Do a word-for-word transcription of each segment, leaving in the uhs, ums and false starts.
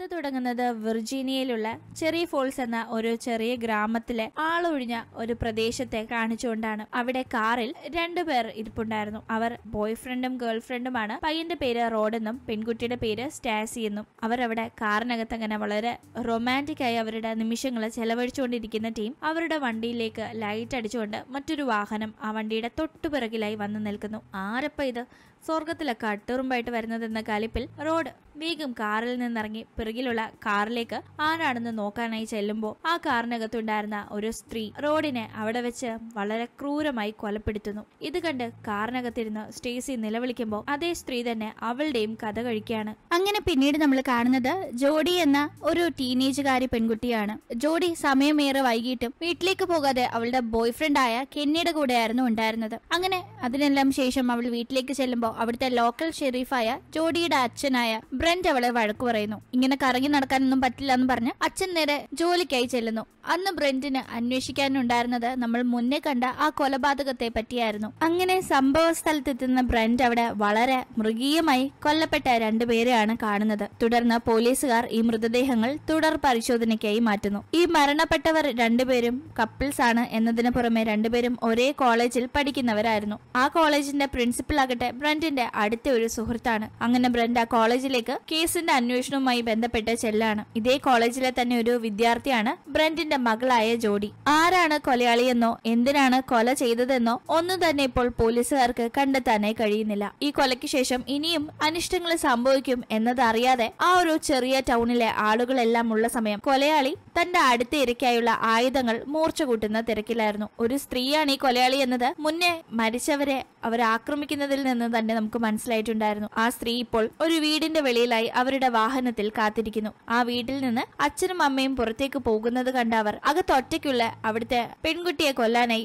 കഥ തുടങ്ങുന്നത് വിർജീനിയയിലുള്ള ചെറിയ ഫോൾസ് എന്ന ഒരു ചെറിയ ഗ്രാമത്തിലെ ആളൊഴിഞ്ഞ ഒരു പ്രദേശത്തെ കാണിച്ചുകൊണ്ടാണ്. അവിടെ കാറിൽ രണ്ടുപേർ ഇരിപ്പുണ്ടായിരുന്നു. അവർ ബോയ്ഫ്രണ്ടും ഗേൾഫ്രണ്ടുമാണ്. പയ്യന്റെ പേര് റോഡെന്നും പെൺകുട്ടിയുടെ പേര് സ്റ്റാസി എന്നും. അവരവിടെ കാറിനകത്ത് അങ്ങനെ വളരെ റൊമാൻറ്റിക് ആയി അവരുടെ നിമിഷങ്ങൾ ചെലവഴിച്ചുകൊണ്ടിരിക്കുന്ന ടീം അവരുടെ വണ്ടിയിലേക്ക് ലൈറ്റ് അടിച്ചുകൊണ്ട് മറ്റൊരു വാഹനം ആ വണ്ടിയുടെ തൊട്ടുപിറകിലായി വന്നു നിൽക്കുന്നു. ആരപ്പ ഇത്? സ്വർഗത്തിലൊക്കെ അട്ടുറുമ്പായിട്ട് വരുന്നതെന്ന കലിപ്പിൽ റോഡ് വേഗം കാറിൽ നിന്നിറങ്ങി പിറകിലുള്ള കാറിലേക്ക് ആരാണെന്ന് നോക്കാനായി ചെല്ലുമ്പോൾ ആ കാറിനകത്തുണ്ടായിരുന്ന ഒരു സ്ത്രീ റോഡിനെ അവിടെ വെച്ച് വളരെ ക്രൂരമായി കൊലപ്പെടുത്തുന്നു. ഇത് കണ്ട് കാറിനകത്തിരുന്ന് സ്റ്റേസി നിലവിളിക്കുമ്പോൾ അതേ സ്ത്രീ തന്നെ അവളുടെയും കഥ കഴിക്കുകയാണ്. അങ്ങനെ പിന്നീട് നമ്മൾ കാണുന്നത് ജോഡി എന്ന ഒരു ടീനേജുകാരി പെൺകുട്ടിയാണ്. ജോഡി സമയമേറെ വൈകിട്ടും വീട്ടിലേക്ക് പോകാതെ അവളുടെ ബോയ്ഫ്രണ്ടായ കെന്നിയുടെ കൂടെയായിരുന്നു ഉണ്ടായിരുന്നത്. അങ്ങനെ അതിനെല്ലാം ശേഷം അവൾ വീട്ടിലേക്ക് ചെല്ലുമ്പോൾ അവിടുത്തെ ലോക്കൽ ഷെരീഫായ ജോഡിയുടെ അച്ഛനായ ബ്രന്റ് അവളെ വഴക്കു പറയുന്നു. ഇങ്ങനെ കറങ്ങി നടക്കാനൊന്നും പറ്റില്ല എന്ന് പറഞ്ഞ് അച്ഛൻ നേരെ ജോലിക്കായി ചെല്ലുന്നു. അന്ന് ബ്രന്റിന് അന്വേഷിക്കാനുണ്ടായിരുന്നത് നമ്മൾ മുന്നേ കണ്ട ആ കൊലപാതകത്തെ പറ്റിയായിരുന്നു. അങ്ങനെ സംഭവ സ്ഥലത്തെത്തുന്ന ബ്രന്റ് അവിടെ വളരെ മൃഗീയമായി കൊല്ലപ്പെട്ട രണ്ടുപേരെയാണ് കാണുന്നത്. തുടർന്ന് പോലീസുകാർ ഈ മൃതദേഹങ്ങൾ തുടർ പരിശോധനയ്ക്കായി മാറ്റുന്നു. ഈ മരണപ്പെട്ടവർ രണ്ടുപേരും കപ്പിൾസ് ആണ് എന്നതിന് പുറമെ രണ്ടുപേരും ഒരേ കോളേജിൽ പഠിക്കുന്നവരായിരുന്നു. ആ കോളേജിന്റെ പ്രിൻസിപ്പൽ ആകട്ടെ ബ്രന്റിന്റെ അടുത്ത ഒരു സുഹൃത്താണ്. അങ്ങനെ ബ്രന്റ് ആ കോളേജിലേക്ക് കേസിന്റെ അന്വേഷണവുമായി ബന്ധപ്പെട്ട് ചെല്ലാണ്. ഇതേ കോളേജിലെ തന്നെ ഒരു വിദ്യാർത്ഥിയാണ് ബ്രന്റിന്റെ മകളായ ജോഡി. ആരാണ് കൊലയാളിയെന്നോ എന്തിനാണ് കൊല ചെയ്തതെന്നോ ഒന്നും തന്നെ ഇപ്പോൾ പോലീസുകാർക്ക് കണ്ടെത്താനായി കഴിയുന്നില്ല. ഈ കൊലയ്ക്ക് ശേഷം ഇനിയും അനിഷ്ടങ്ങൾ സംഭവിക്കും എന്നതറിയാതെ ആ ഒരു ചെറിയ ടൗണിലെ ആളുകളെല്ലാം ഉള്ള സമയം കൊലയാളി തന്റെ അടുത്ത ഇരയ്ക്കായുള്ള ആയുധങ്ങൾ മൂർച്ച കൂട്ടുന്ന തിരക്കിലായിരുന്നു. ഒരു സ്ത്രീയാണ് ഈ കൊലയാളി എന്നത് മുന്നേ മരിച്ചവരെ അവരാക്രമിക്കുന്നതിൽ നിന്ന് തന്നെ നമുക്ക് മനസ്സിലായിട്ടുണ്ടായിരുന്നു. ആ സ്ത്രീ ഇപ്പോൾ ഒരു വീടിന്റെ വെളിയിലായി അവരുടെ വാഹനത്തിൽ കാത്തിരിക്കുന്നു. ആ വീട്ടിൽ നിന്ന് അച്ഛനും അമ്മയും പുറത്തേക്ക് പോകുന്നത് കണ്ട അവർ അകത്തൊറ്റയ്ക്കുള്ള അവിടുത്തെ പെൺകുട്ടിയെ കൊല്ലാനായി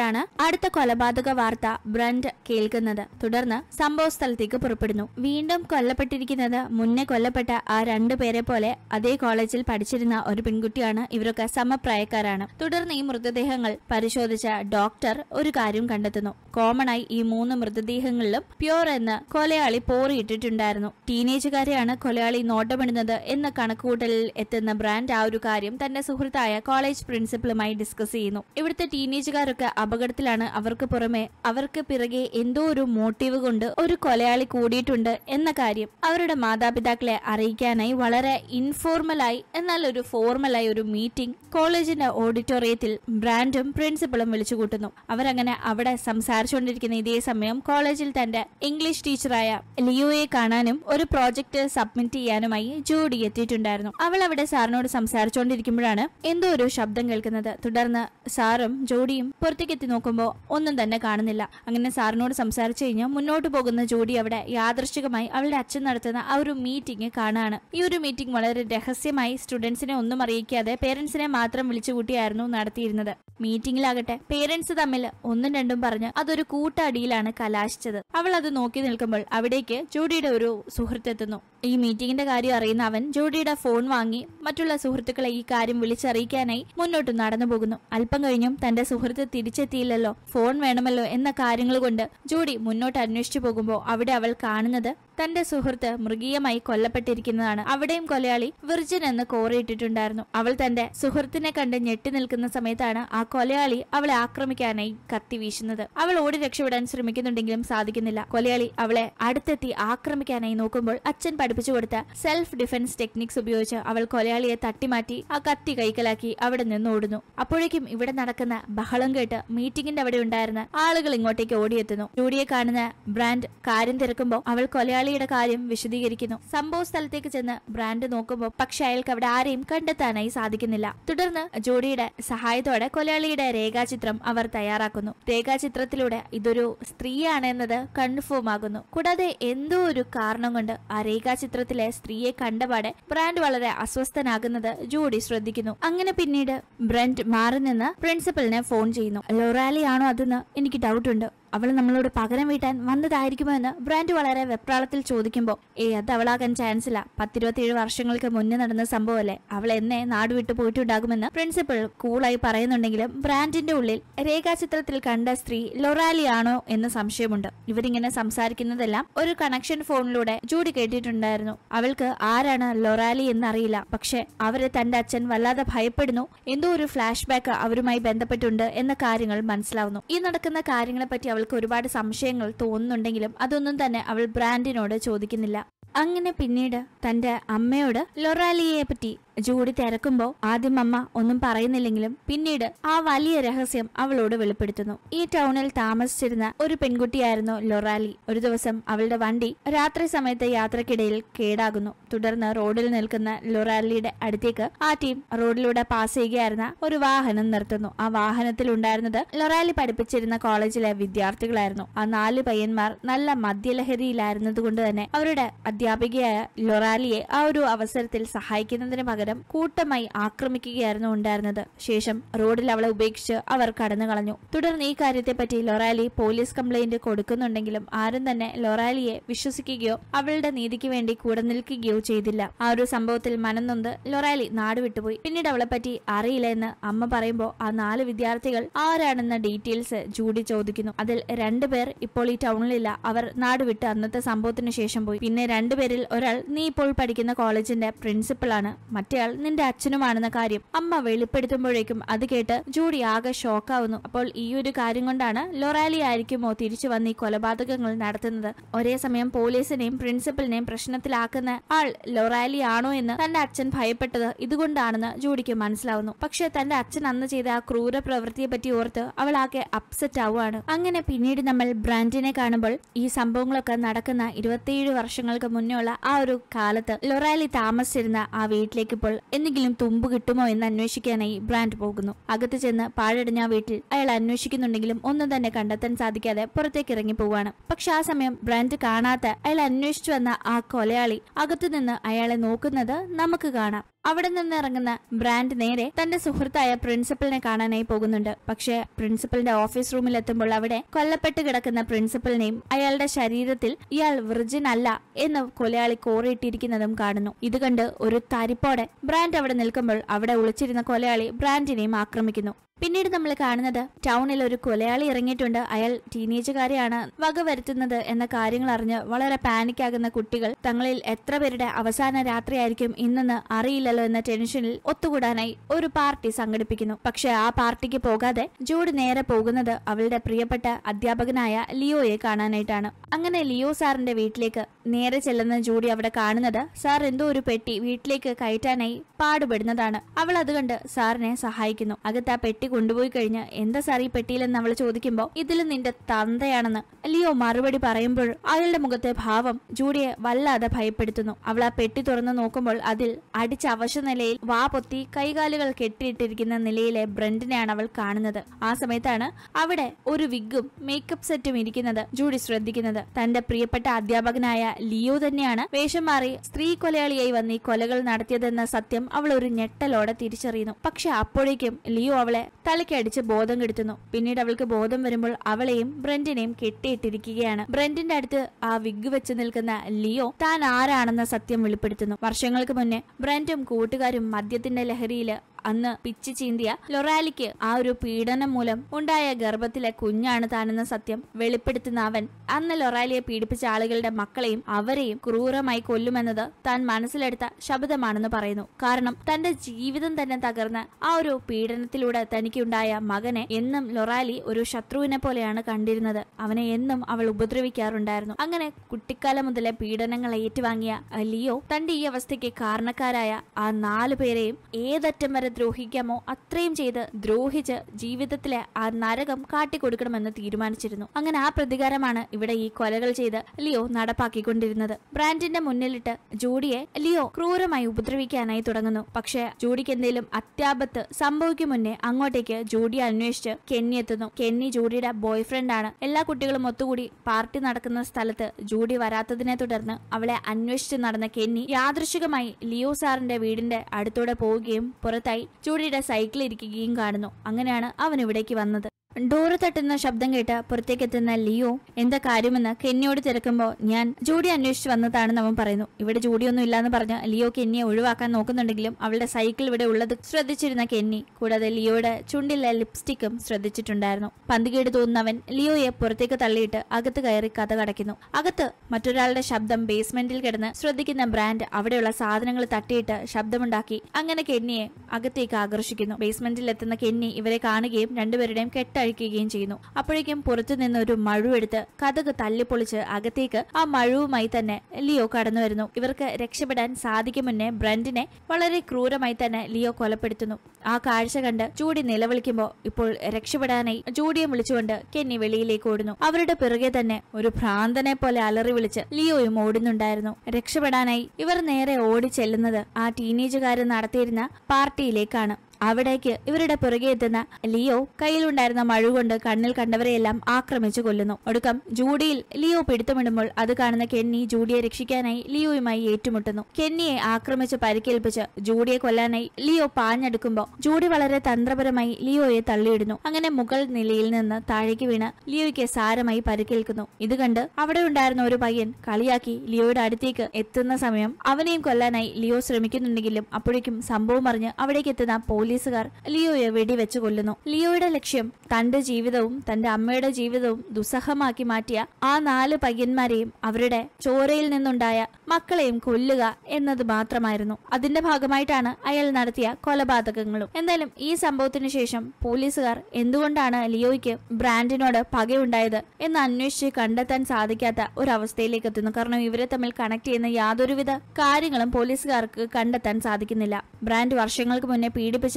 ാണ് അടുത്ത കൊലപാതക വാർത്ത ബ്രന്റ് കേൾക്കുന്നത്. തുടർന്ന് സംഭവ സ്ഥലത്തേക്ക് പുറപ്പെടുന്നു. വീണ്ടും കൊല്ലപ്പെട്ടിരിക്കുന്നത് മുന്നേ കൊല്ലപ്പെട്ട ആ രണ്ടു പേരെ പോലെ അതേ കോളേജിൽ പഠിച്ചിരുന്ന ഒരു പെൺകുട്ടിയാണ്. ഇവരൊക്കെ സമപ്രായക്കാരാണ്. തുടർന്ന് ഈ മൃതദേഹങ്ങൾ പരിശോധിച്ച ഡോക്ടർ ഒരു കാര്യം കണ്ടെത്തുന്നു. കോമണായി ഈ മൂന്ന് മൃതദേഹങ്ങളിലും പ്യൂർ എന്ന് കൊലയാളി പോറിയിട്ടിട്ടുണ്ടായിരുന്നു. ടീനേജുകാരെയാണ് കൊലയാളി നോട്ടമിടുന്നത് എന്ന കണക്കുകൂട്ടലിൽ എത്തുന്ന ബ്രാൻഡ് ആ ഒരു കാര്യം തന്റെ സുഹൃത്തായ കോളേജ് പ്രിൻസിപ്പളുമായി ഡിസ്കസ് ചെയ്യുന്നു. ഇവിടുത്തെ ടീനേജുകാരൊക്കെ അപകടത്തിലാണ്. അവർക്ക് പുറമെ അവർക്ക് പിറകെ എന്തോ ഒരു മോട്ടീവ് കൊണ്ട് ഒരു കൊലയാളി കൂടിയിട്ടുണ്ട് എന്ന കാര്യം അവരുടെ മാതാപിതാക്കളെ അറിയിക്കാനായി വളരെ ഇൻഫോർമലായി എന്നാൽ ഒരു ഫോർമലായി ഒരു മീറ്റിംഗ് കോളേജിന്റെ ഓഡിറ്റോറിയത്തിൽ ബ്രാൻഡും പ്രിൻസിപ്പളും വിളിച്ചു കൂട്ടുന്നു. അവരങ്ങനെ അവിടെ സംസാരിച്ചുകൊണ്ടിരിക്കുന്ന ഇതേ സമയം കോളേജിൽ തന്റെ ഇംഗ്ലീഷ് ടീച്ചറായ ലിയോയെ കാണാനും ഒരു പ്രോജക്ട് സബ്മിറ്റ് ചെയ്യാനുമായി ജോഡി എത്തിയിട്ടുണ്ടായിരുന്നു. അവൾ അവിടെ സാറിനോട് സംസാരിച്ചുകൊണ്ടിരിക്കുമ്പോഴാണ് എന്തോ ഒരു ശബ്ദം കേൾക്കുന്നത്. തുടർന്ന് സാറും ജോഡിയും പുറത്തേക്ക് എത്തി നോക്കുമ്പോൾ ഒന്നും തന്നെ കാണുന്നില്ല. അങ്ങനെ സാറിനോട് സംസാരിച്ചു കഴിഞ്ഞാൽ മുന്നോട്ട് പോകുന്ന ജോഡി അവിടെ യാദൃശ്ചികമായി അവളുടെ അച്ഛൻ നടത്തുന്ന ആ ഒരു മീറ്റിംഗ് കാണാണ്. ഈ ഒരു മീറ്റിംഗ് വളരെ രഹസ്യമായി സ്റ്റുഡൻസിനെ ഒന്നും അറിയിക്കാതെ പേരൻസിനെ മാത്രം വിളിച്ചുകൂട്ടിയായിരുന്നു നടത്തിയിരുന്നത്. മീറ്റിംഗിലാകട്ടെ പേരൻസ് തമ്മിൽ ഒന്നും രണ്ടും പറഞ്ഞ് അതൊരു കൂട്ടടിയിലാണ് കലാശിച്ചത്. അവൾ അത് നോക്കി നിൽക്കുമ്പോൾ അവിടേക്ക് ജോഡിയുടെ ഒരു സുഹൃത്തെത്തുന്നു. ഈ മീറ്റിംഗിന്റെ കാര്യം അറിയുന്ന അവൻ ജോഡിയുടെ ഫോൺ വാങ്ങി മറ്റുള്ള സുഹൃത്തുക്കളെ ഈ കാര്യം വിളിച്ചറിയിക്കാനായി മുന്നോട്ട് നടന്നു പോകുന്നു. അല്പം കഴിഞ്ഞും തന്റെ സുഹൃത്ത് തിരിച്ച് ത്തിയില്ലല്ലോ ഫോൺ വേണമല്ലോ എന്ന കാര്യങ്ങൾ കൊണ്ട് ജോഡി മുന്നോട്ട് അന്വേഷിച്ചു പോകുമ്പോൾ അവിടെ അവൾ കാണുന്നത് തന്റെ സുഹൃത്ത് മൃഗീയമായി കൊല്ലപ്പെട്ടിരിക്കുന്നതാണ്. അവിടെയും കൊലയാളി വിർജിൻ എന്ന് കോറിയിട്ടിട്ടുണ്ടായിരുന്നു. അവൾ തന്റെ സുഹൃത്തിനെ കണ്ട് ഞെട്ടി നിൽക്കുന്ന സമയത്താണ് ആ കൊലയാളി അവളെ ആക്രമിക്കാനായി കത്തി വീശുന്നത്. അവൾ ഓടി രക്ഷപ്പെടാൻ ശ്രമിക്കുന്നുണ്ടെങ്കിലും സാധിക്കുന്നില്ല. കൊലയാളി അവളെ അടുത്തെത്തി ആക്രമിക്കാനായി നോക്കുമ്പോൾ അച്ഛൻ പഠിപ്പിച്ചു കൊടുത്ത സെൽഫ് ഡിഫൻസ് ടെക്നിക്സ് ഉപയോഗിച്ച് അവൾ കൊലയാളിയെ തട്ടിമാറ്റി ആ കത്തി കൈക്കലാക്കി അവിടെ നിന്ന് ഓടുന്നു. അപ്പോഴേക്കും ഇവിടെ നടക്കുന്ന ബഹളം കേട്ട് മീറ്റിംഗിന്റെ അവിടെ ഉണ്ടായിരുന്ന ആളുകൾ ഇങ്ങോട്ടേക്ക് ഓടിയെത്തുന്നു. ജോഡിയെ കാണുന്ന ബ്രാൻഡ് കാര്യം തിരക്കുമ്പോൾ അവൾ കൊലയാളി തൊഴിലാളിയുടെ കാര്യം വിശദീകരിക്കുന്നു. സംഭവ സ്ഥലത്തേക്ക് ചെന്ന് ബ്രാൻഡ് നോക്കുമ്പോൾ പക്ഷെ അയാൾക്ക് അവിടെ ആരെയും കണ്ടെത്താനായി സാധിക്കുന്നില്ല. തുടർന്ന് ജോഡിയുടെ സഹായത്തോടെ കൊലയാളിയുടെ രേഖാചിത്രം അവർ തയ്യാറാക്കുന്നു. രേഖാചിത്രത്തിലൂടെ ഇതൊരു സ്ത്രീയാണെന്നത് കൺഫേം ആകുന്നു. കൂടാതെ എന്തോ ഒരു കാരണം കൊണ്ട് ആ രേഖാചിത്രത്തിലെ സ്ത്രീയെ കണ്ടപാടെ ബ്രാൻഡ് വളരെ അസ്വസ്ഥനാകുന്നത് ജോഡി ശ്രദ്ധിക്കുന്നു. അങ്ങനെ പിന്നീട് ബ്രൻഡ് മാറി നിന്ന് പ്രിൻസിപ്പലിനെ ഫോൺ ചെയ്യുന്നു. ലൊറാലി ആണോ അതെന്ന് എനിക്ക് ഡൗട്ട് ഉണ്ട്, അവൾ നമ്മളോട് പകരം വീട്ടാൻ വന്നതായിരിക്കുമോ എന്ന് ബ്രാൻഡ് വളരെ വെപ്രാളത്തിൽ ചോദിക്കുമ്പോൾ, ഏ അത് അവളാകാൻ ചാൻസ് ഇല്ല, പത്തിരുപത്തിയേഴ് വർഷങ്ങൾക്ക് മുന്നേ നടന്ന സംഭവമല്ലേ, അവൾ എന്നെ നാട് വിട്ടു പോയിട്ടുണ്ടാകുമെന്ന് പ്രിൻസിപ്പൾ കൂളായി പറയുന്നുണ്ടെങ്കിലും ബ്രാൻഡിന്റെ ഉള്ളിൽ രേഖാചിത്രത്തിൽ കണ്ട സ്ത്രീ ലൊറാലി ആണോ എന്ന് സംശയമുണ്ട്. ഇവരിങ്ങനെ സംസാരിക്കുന്നതെല്ലാം ഒരു കണക്ഷൻ ഫോണിലൂടെ ജൂഡി കേട്ടിട്ടുണ്ടായിരുന്നു. അവൾക്ക് ആരാണ് ലൊറാലി എന്നറിയില്ല, പക്ഷെ അവരെ തന്റെ അച്ഛൻ വല്ലാതെ ഭയപ്പെടുന്നു, എന്തോ ഒരു ഫ്ലാഷ് ബാക്ക് അവരുമായി ബന്ധപ്പെട്ടുണ്ട് എന്ന കാര്യങ്ങൾ മനസ്സിലാവുന്നു. ഈ നടക്കുന്ന കാര്യങ്ങളെ പറ്റി അവൾക്ക് ഒരുപാട് സംശയങ്ങൾ തോന്നുന്നുണ്ടെങ്കിലും അതൊന്നും തന്നെ അവൾ ബ്രാൻഡിനോട് ചോദിക്കുന്നില്ല. അങ്ങനെ പിന്നീട് തന്റെ അമ്മയോട് ലൊറാലിയെ പറ്റി ജൂഡി തിരക്കുമ്പോ ആദ്യം അമ്മ ഒന്നും പറയുന്നില്ലെങ്കിലും പിന്നീട് ആ വലിയ രഹസ്യം അവളോട് വെളിപ്പെടുത്തുന്നു. ഈ ടൗണിൽ താമസിച്ചിരുന്ന ഒരു പെൺകുട്ടിയായിരുന്നു ലൊറാലി. ഒരു ദിവസം അവളുടെ വണ്ടി രാത്രി സമയത്ത് യാത്രക്കിടയിൽ കേടാകുന്നു. തുടർന്ന് റോഡിൽ നിൽക്കുന്ന ലൊറാലിയുടെ അടുത്തേക്ക് ആ ടീം റോഡിലൂടെ പാസ് ചെയ്യുകയായിരുന്ന ഒരു വാഹനം നിർത്തുന്നു. ആ വാഹനത്തിൽ ഉണ്ടായിരുന്നത് ലൊറാലി പഠിപ്പിച്ചിരുന്ന കോളേജിലെ വിദ്യാർത്ഥികളായിരുന്നു. ആ നാല് പയ്യന്മാർ നല്ല മദ്യലഹരിയിലായിരുന്നതുകൊണ്ട് തന്നെ അവരുടെ അധ്യാപികയായ ലൊറാലിയെ ആ ഒരു അവസരത്തിൽ സഹായിക്കുന്നതിന് കൂട്ടമായി ആക്രമിക്കുകയായിരുന്നു ഉണ്ടായിരുന്നത്. ശേഷം റോഡിൽ അവളെ ഉപേക്ഷിച്ച് അവർ കടന്നു കളഞ്ഞു. തുടർന്ന് ഈ കാര്യത്തെപ്പറ്റി ലൊറാലി പോലീസ് കംപ്ലൈന്റ് കൊടുക്കുന്നുണ്ടെങ്കിലും ആരും തന്നെ ലൊറാലിയെ വിശ്വസിക്കുകയോ അവളുടെ നീതിക്ക് വേണ്ടി കൂടെ നിൽക്കുകയോ ചെയ്തില്ല. ആ ഒരു സംഭവത്തിൽ മനം നൊന്ത് ലൊറാലി നാട് വിട്ടുപോയി. പിന്നീട് അവളെ പറ്റി അറിയില്ല എന്ന് അമ്മ പറയുമ്പോൾ ആ നാല് വിദ്യാർത്ഥികൾ ആരാണെന്ന ഡീറ്റെയിൽസ് ജൂഡി ചോദിക്കുന്നു. അതിൽ രണ്ടുപേർ ഇപ്പോൾ ഈ ടൗണിലില്ല, അവർ നാട് വിട്ട് അന്നത്തെ സംഭവത്തിന് ശേഷം പോയി. പിന്നെ രണ്ടുപേരിൽ ഒരാൾ നീ ഇപ്പോൾ പഠിക്കുന്ന കോളേജിന്റെ പ്രിൻസിപ്പളാണ്, മറ്റേയാൾ നിന്റെ അച്ഛനുമാണെന്ന കാര്യം അമ്മ വെളിപ്പെടുത്തുമ്പോഴേക്കും അത് കേട്ട് ജൂഡി ആകെ ഷോക്കാവുന്നു. അപ്പോൾ ഈ ഒരു കാര്യം കൊണ്ടാണ് ലൊറാലി ആയിരിക്കുമോ തിരിച്ചു വന്ന് ഈ കൊലപാതകങ്ങൾ നടത്തുന്നത്. ഒരേ സമയം പോലീസിനെയും പ്രിൻസിപ്പലിനെയും പ്രശ്നത്തിലാക്കുന്ന ആൾ ലൊറാലി ആണോ എന്ന് തന്റെ അച്ഛൻ ഭയപ്പെട്ടത് ഇതുകൊണ്ടാണെന്ന് ജൂഡിക്ക് മനസ്സിലാവുന്നു. പക്ഷെ തന്റെ അച്ഛൻ അന്ന് ചെയ്ത ആ ക്രൂര പ്രവൃത്തിയെ പറ്റി ഓർത്ത് അവൾ ആകെ അപ്സെറ്റ് ആവുകയാണ്. അങ്ങനെ പിന്നീട് നമ്മൾ ബ്രാൻഡിനെ കാണുമ്പോൾ ഈ സംഭവങ്ങളൊക്കെ നടക്കുന്ന ഇരുപത്തിയേഴ് വർഷങ്ങൾക്ക് മുന്നേ ഉള്ള ആ ഒരു കാലത്ത് ലൊറാലി താമസിച്ചിരുന്ന ആ വീട്ടിലേക്ക് ഇപ്പോൾ എന്തെങ്കിലും തുമ്പ് കിട്ടുമോ എന്ന് അന്വേഷിക്കാനായി ബ്രാൻഡ് പോകുന്നു. അകത്ത് ചെന്ന് പാഴടഞ്ഞ വീട്ടിൽ അയാൾ അന്വേഷിക്കുന്നുണ്ടെങ്കിലും ഒന്നും തന്നെ കണ്ടെത്താൻ സാധിക്കാതെ പുറത്തേക്ക് ഇറങ്ങി പോവാണ്. പക്ഷെ ആ സമയം ബ്രാൻഡ് കാണാത്ത അയാൾ അന്വേഷിച്ചു വന്ന ആ കൊലയാളി അകത്തുനിന്ന് അയാളെ നോക്കുന്നത് നമുക്ക് കാണാം. അവിടെ നിന്ന് ഇറങ്ങുന്ന ബ്രാൻഡ് നേരെ തന്റെ സുഹൃത്തായ പ്രിൻസിപ്പലിനെ കാണാനായി പോകുന്നുണ്ട്. പക്ഷെ പ്രിൻസിപ്പലിന്റെ ഓഫീസ് റൂമിൽ എത്തുമ്പോൾ അവിടെ കൊല്ലപ്പെട്ട് കിടക്കുന്ന പ്രിൻസിപ്പലിനെയും അയാളുടെ ശരീരത്തിൽ ഇയാൾ വിർജിൻ അല്ല എന്ന് കൊലയാളി കോറിയിട്ടിരിക്കുന്നതും കാണുന്നു. ഇത് കണ്ട് ഒരു തരിപ്പോടെ ബ്രാൻഡ് അവിടെ നിൽക്കുമ്പോൾ അവിടെ ഒളിച്ചിരുന്ന കൊലയാളി ബ്രാൻഡിനെയും ആക്രമിക്കുന്നു. പിന്നീട് നമ്മൾ കാണുന്നത് ടൗണിൽ ഒരു കൊലയാളി ഇറങ്ങിയിട്ടുണ്ട്, അയാൾ ടീനേജുകാരെയാണ് വകവരുത്തുന്നത് എന്ന കാര്യങ്ങൾ അറിഞ്ഞ് വളരെ പാനിക്കാകുന്ന കുട്ടികൾ തങ്ങളിൽ എത്ര പേരുടെ അവസാന രാത്രിയായിരിക്കും ഇന്നെന്ന് അറിയില്ലല്ലോ എന്ന ടെൻഷനിൽ ഒത്തുകൂടാനായി ഒരു പാർട്ടി സംഘടിപ്പിക്കുന്നു. പക്ഷെ ആ പാർട്ടിക്ക് പോകാതെ ജൂഡി നേരെ പോകുന്നത് അവളുടെ പ്രിയപ്പെട്ട അധ്യാപകനായ ലിയോയെ കാണാനായിട്ടാണ്. അങ്ങനെ ലിയോ സാറിന്റെ വീട്ടിലേക്ക് നേരെ ചെല്ലുന്ന ജൂഡി അവിടെ കാണുന്നത് സാർ എന്തോ ഒരു പെട്ടി വീട്ടിലേക്ക് കയറ്റാനായി പാടുപെടുന്നതാണ്. അവൾ അതുകണ്ട് സാറിനെ സഹായിക്കുന്നു. അകത്ത് ആ പെട്ടി കൊണ്ടുപോയി കഴിഞ്ഞ് എന്താ സാർ ഈ പെട്ടിയിലെന്ന് അവൾ ചോദിക്കുമ്പോൾ ഇതിൽ നിന്റെ തന്തയാണെന്ന് ലിയോ മറുപടി പറയുമ്പോൾ അയാളുടെ മുഖത്തെ ഭാവം ജൂഡിയെ വല്ലാതെ ഭയപ്പെടുത്തുന്നു. അവൾ ആ പെട്ടി തുറന്നു നോക്കുമ്പോൾ അതിൽ അടിച്ചവശ നിലയിൽ വാ പൊത്തി കൈകാലുകൾ കെട്ടിയിട്ടിരിക്കുന്ന നിലയിലെ ബ്രൻഡിനെയാണ് അവൾ കാണുന്നത്. ആ സമയത്താണ് അവിടെ ഒരു വിഗും മേക്കപ്പ് സെറ്റും ഇരിക്കുന്നത് ജൂഡി ശ്രദ്ധിക്കുന്നത്. തന്റെ പ്രിയപ്പെട്ട അധ്യാപകനായ ലിയോ തന്നെയാണ് വേഷം മാറി സ്ത്രീ കൊലയാളിയായി വന്ന് ഈ കൊലകൾ നടത്തിയതെന്ന സത്യം അവൾ ഒരു ഞെട്ടലോടെ തിരിച്ചറിയുന്നു. പക്ഷെ അപ്പോഴേക്കും ലിയോ അവളെ തലക്കടിച്ച് ബോധം കെടുത്തുന്നു. പിന്നീട് അവൾക്ക് ബോധം വരുമ്പോൾ അവളെയും ബ്രൻഡിനെയും കെട്ടിയിട്ടിരിക്കുകയാണ്. ബ്രൻഡിന്റെ അടുത്ത് ആ വിഗ് വെച്ച് നിൽക്കുന്ന ലിയോ താൻ ആരാണെന്ന സത്യം വെളിപ്പെടുത്തുന്നു. വർഷങ്ങൾക്ക് മുന്നേ ബ്രൻഡും കൂട്ടുകാരും മദ്യത്തിന്റെ ലഹരിയില് അന്ന് പിച്ച് ചീന്തിയ ലൊറാലിക്ക് ആ ഒരു പീഡനം മൂലം ഉണ്ടായ ഗർഭത്തിലെ കുഞ്ഞാണ് താനെന്ന സത്യം വെളിപ്പെടുത്തുന്ന അവൻ അന്ന് ലൊറാലിയെ പീഡിപ്പിച്ച ആളുകളുടെ മക്കളെയും അവരെയും ക്രൂരമായി കൊല്ലുമെന്നത് താൻ മനസ്സിലെടുത്ത ശബ്ദമാണെന്ന് പറയുന്നു. കാരണം തന്റെ ജീവിതം തന്നെ തകർന്ന ആ ഒരു പീഡനത്തിലൂടെ തനിക്കുണ്ടായ മകനെ എന്നും ലൊറാലി ഒരു ശത്രുവിനെ പോലെയാണ് കണ്ടിരുന്നത്. അവനെ എന്നും അവൾ ഉപദ്രവിക്കാറുണ്ടായിരുന്നു. അങ്ങനെ കുട്ടിക്കാലം മുതലേ പീഡനങ്ങൾ ഏറ്റുവാങ്ങിയ ലിയോ തന്റെ ഈ അവസ്ഥയ്ക്ക് കാരണക്കാരായ ആ നാലു പേരെയും ഏതറ്റം വരെ ദ്രോഹിക്കാമോ അത്രയും ചെയ്ത് ദ്രോഹിച്ച് ജീവിതത്തിലെ ആ നരകം കാട്ടിക്കൊടുക്കണമെന്ന് തീരുമാനിച്ചിരുന്നു. അങ്ങനെ ആ പ്രതികാരമാണ് ഇവിടെ ഈ കൊലകൾ ചെയ്ത് ലിയോ നടപ്പാക്കിക്കൊണ്ടിരുന്നത്. ബ്രാൻഡിന്റെ മുന്നിലിട്ട് ജൂഡിയെ ലിയോ ക്രൂരമായി ഉപദ്രവിക്കാനായി തുടങ്ങുന്നു. പക്ഷേ ജൂഡിക്ക് എന്തെങ്കിലും അത്യാപത്ത് സംഭവിക്കും മുന്നേ അങ്ങോട്ടേക്ക് ജൂഡിയെ അന്വേഷിച്ച് കെന്നി എത്തുന്നു. കെന്നി ജൂഡിയുടെ ബോയ് ഫ്രണ്ട് ആണ്. എല്ലാ കുട്ടികളും ഒത്തുകൂടി പാർട്ടി നടക്കുന്ന സ്ഥലത്ത് ജൂഡി വരാത്തതിനെ തുടർന്ന് അവളെ അന്വേഷിച്ച് നടന്ന കെന്നി യാദൃശികമായി ലിയോ സാറിന്റെ വീടിന്റെ അടുത്തൂടെ പോവുകയും പുറത്തായി ജൂഡിയുടെ സൈക്കിൾ ഇരിക്കുകയും കാണുന്നു. അങ്ങനെയാണ് അവൻ ഇവിടേക്ക് വന്നത്. ഡോറ് തട്ടുന്ന ശബ്ദം കേട്ട് പുറത്തേക്കെത്തുന്ന ലിയോ എന്താ കാര്യമെന്ന് കെന്നിയോട് തിരക്കുമ്പോൾ ഞാൻ ജൂഡി അന്വേഷിച്ച് വന്നതാണെന്ന് അവൻ പറയുന്നു. ഇവിടെ ജൂഡിയൊന്നും ഇല്ലാന്ന് പറഞ്ഞ് ലിയോ കെന്നിയെ ഒഴിവാക്കാൻ നോക്കുന്നുണ്ടെങ്കിലും അവളുടെ സൈക്കിൾ ഇവിടെ ഉള്ളത് ശ്രദ്ധിച്ചിരുന്ന കെന്നി കൂടാതെ ലിയോയുടെ ചുണ്ടിലെ ലിപ്സ്റ്റിക്കും ശ്രദ്ധിച്ചിട്ടുണ്ടായിരുന്നു. പന്തുകേട് തോന്നുന്നവൻ ലിയോയെ പുറത്തേക്ക് തള്ളിയിട്ട് അകത്ത് കയറി കഥ കടയ്ക്കുന്നു. അകത്ത് മറ്റൊരാളുടെ ശബ്ദം ബേസ്മെന്റിൽ കിടന്ന് ശ്രദ്ധിക്കുന്ന ബ്രാൻഡ് അവിടെയുള്ള സാധനങ്ങൾ തട്ടിയിട്ട് ശബ്ദമുണ്ടാക്കി അങ്ങനെ കെന്നിയെ അകത്തേക്ക് ആകർഷിക്കുന്നു. ബേസ്മെന്റിലെത്തുന്ന കെന്നി ഇവരെ കാണുകയും രണ്ടുപേരുടെയും കെട്ട യും ചെയ്യുന്നു. അപ്പോഴേക്കും പുറത്തു നിന്ന് ഒരു മഴുവെടുത്ത് കഥക് തല്ലിപ്പൊളിച്ച് അകത്തേക്ക് ആ മഴുവുമായി തന്നെ ലിയോ കടന്നു വരുന്നു. ഇവർക്ക് രക്ഷപ്പെടാൻ സാധിക്കും മുന്നേ ബ്രണ്ടിനെ വളരെ ക്രൂരമായി തന്നെ ലിയോ കൊലപ്പെടുത്തുന്നു. ആ കാഴ്ച കണ്ട് ജൂഡി നിലവിളിക്കുമ്പോൾ ഇപ്പോൾ രക്ഷപ്പെടാനായി ജൂഡിയെ വിളിച്ചുകൊണ്ട് കെന്നി വെളിയിലേക്ക് ഓടുന്നു. അവരുടെ പിറകെ തന്നെ ഒരു ഭ്രാന്തനെ പോലെ അലറി വിളിച്ച് ലിയോയും ഓടുന്നുണ്ടായിരുന്നു. രക്ഷപ്പെടാനായി ഇവർ നേരെ ഓടി ചെല്ലുന്നത് ആ ടീനേജുകാരൻ നടത്തിയിരുന്ന പാർട്ടിയിലേക്കാണ്. അവിടേക്ക് ഇവരുടെ പിറകെ എത്തുന്ന ലിയോ കയ്യിലുണ്ടായിരുന്ന മഴുകൊണ്ട് കണ്ണിൽ കണ്ടവരെയെല്ലാം ആക്രമിച്ചു കൊല്ലുന്നു. ഒടുക്കം ജൂഡിയിൽ ലിയോ പിടുത്തമിടുമ്പോൾ അത് കാണുന്ന കെന്നി ജൂഡിയെ രക്ഷിക്കാനായി ലിയോയുമായി ഏറ്റുമുട്ടുന്നു. കെന്നിയെ ആക്രമിച്ച് പരിക്കേൽപ്പിച്ച് ജൂഡിയെ കൊല്ലാനായി ലിയോ പാഞ്ഞെടുക്കുമ്പോൾ ജൂഡി വളരെ തന്ത്രപരമായി ലിയോയെ തള്ളിയിടുന്നു. അങ്ങനെ മുകൾ നിലയിൽ നിന്ന് താഴേക്ക് വീണ് ലിയോയ്ക്ക് സാരമായി പരിക്കേൽക്കുന്നു. ഇത് കണ്ട് അവിടെ ഉണ്ടായിരുന്ന ഒരു പയ്യൻ കളിയാക്കി ലിയോയുടെ അടുത്തേക്ക് എത്തുന്ന സമയം അവനെയും കൊല്ലാനായി ലിയോ ശ്രമിക്കുന്നുണ്ടെങ്കിലും അപ്പോഴേക്കും സംഭവം അറിഞ്ഞ് അവിടേക്ക് എത്തുന്ന പോലീസ് പോലീസുകാർ ലിയോയെ വെടിവെച്ചു കൊല്ലുന്നു. ലിയോയുടെ ലക്ഷ്യം തന്റെ ജീവിതവും തന്റെ അമ്മയുടെ ജീവിതവും ദുസ്സഹമാക്കി മാറ്റിയ ആ നാല് പയ്യന്മാരെയും അവരുടെ ചോരയിൽ നിന്നുണ്ടായ മക്കളെയും കൊല്ലുക എന്നത് മാത്രമായിരുന്നു. അതിന്റെ ഭാഗമായിട്ടാണ് അയാൾ നടത്തിയ കൊലപാതകങ്ങളും. എന്തായാലും ഈ സംഭവത്തിന് ശേഷം പോലീസുകാർ എന്തുകൊണ്ടാണ് ലിയോയ്ക്ക് ബ്രാൻഡിനോട് പകയുണ്ടായത് എന്ന് അന്വേഷിച്ച് കണ്ടെത്താൻ സാധിക്കാത്ത ഒരവസ്ഥയിലേക്ക് എത്തുന്നു. കാരണം ഇവരെ തമ്മിൽ കണക്ട് ചെയ്യുന്ന യാതൊരുവിധ കാര്യങ്ങളും പോലീസുകാർക്ക് കണ്ടെത്താൻ സാധിക്കുന്നില്ല. ബ്രാൻഡ് വർഷങ്ങൾക്ക് മുന്നേ പീഡിപ്പിച്ച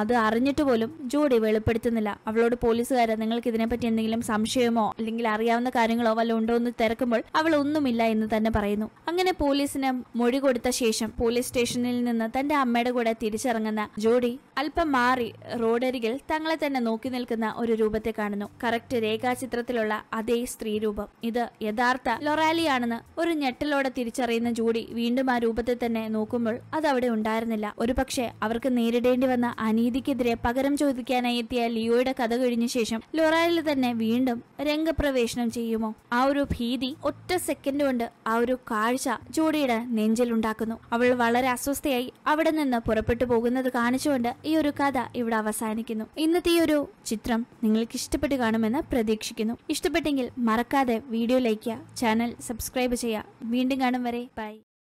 അത് അറിഞ്ഞിട്ട് പോലും ജൂഡി വെളിപ്പെടുത്തുന്നില്ല. അവളോട് പോലീസുകാരെ നിങ്ങൾക്ക് ഇതിനെപ്പറ്റി എന്തെങ്കിലും സംശയമോ അല്ലെങ്കിൽ അറിയാവുന്ന കാര്യങ്ങളോ വല്ല ഉണ്ടോ എന്ന് തിരക്കുമ്പോൾ അവൾ ഒന്നുമില്ല എന്ന് തന്നെ പറയുന്നു. അങ്ങനെ പോലീസിന് മൊഴി കൊടുത്ത ശേഷം പോലീസ് സ്റ്റേഷനിൽ നിന്ന് തന്റെ അമ്മയുടെ കൂടെ തിരിച്ചിറങ്ങുന്ന ജൂഡി അല്പം മാറി റോഡരികിൽ തങ്ങളെ തന്നെ നോക്കി നിൽക്കുന്ന ഒരു രൂപത്തെ കാണുന്നു. കറക്റ്റ് രേഖാചിത്രത്തിലുള്ള അതേ സ്ത്രീരൂപം. ഇത് യഥാർത്ഥ ലൊറാലിയാണെന്ന് ഒരു ഞെട്ടലോടെ തിരിച്ചറിയുന്ന ജൂഡി വീണ്ടും ആ രൂപത്തെ തന്നെ നോക്കുമ്പോൾ അത് അവിടെ ഉണ്ടായിരുന്നില്ല. ഒരു പക്ഷേ അവർക്ക് നേരിടേണ്ടി വന്ന അനീതി നീതിക്കെതിരെ പകരം ചോദിക്കാനായി എത്തിയ ലിയോയുടെ കഥ കഴിഞ്ഞ ശേഷം ലൊറാലിൽ തന്നെ വീണ്ടും രംഗപ്രവേശനം ചെയ്യുമോ? ആ ഒരു ഭീതി ഒറ്റ സെക്കൻഡ് കൊണ്ട് ആ ഒരു കാഴ്ച ജൂഡിയുടെ നെഞ്ചിലുണ്ടാക്കുന്നു. അവൾ വളരെ അസ്വസ്ഥയായി അവിടെ നിന്ന് പുറപ്പെട്ടു പോകുന്നത് കാണിച്ചുകൊണ്ട് ഈ ഒരു കഥ ഇവിടെ അവസാനിക്കുന്നു. ഇന്നത്തെ ഈ ഒരു ചിത്രം നിങ്ങൾക്ക് ഇഷ്ടപ്പെട്ട് കാണുമെന്ന് പ്രതീക്ഷിക്കുന്നു. ഇഷ്ടപ്പെട്ടെങ്കിൽ മറക്കാതെ വീഡിയോ ലൈക്ക് ചെയ്യുക, ചാനൽ സബ്സ്ക്രൈബ് ചെയ്യുക. വീണ്ടും കാണും വരെ ബൈ.